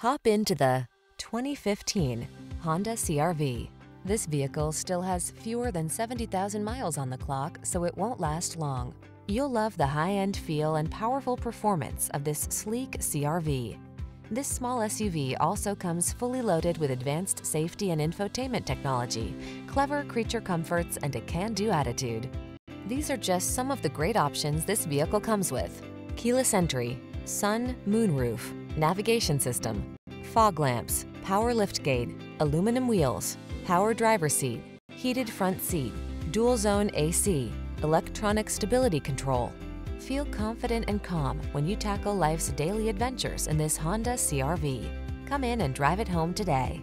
Hop into the 2015 Honda CR-V. This vehicle still has fewer than 70,000 miles on the clock, so it won't last long. You'll love the high-end feel and powerful performance of this sleek CR-V. This small SUV also comes fully loaded with advanced safety and infotainment technology, clever creature comforts, and a can-do attitude. These are just some of the great options this vehicle comes with: keyless entry, sun, moonroof, navigation system, fog lamps, power liftgate, aluminum wheels, power driver seat, heated front seat, dual zone AC, electronic stability control. Feel confident and calm when you tackle life's daily adventures in this Honda CR-V. Come in and drive it home today.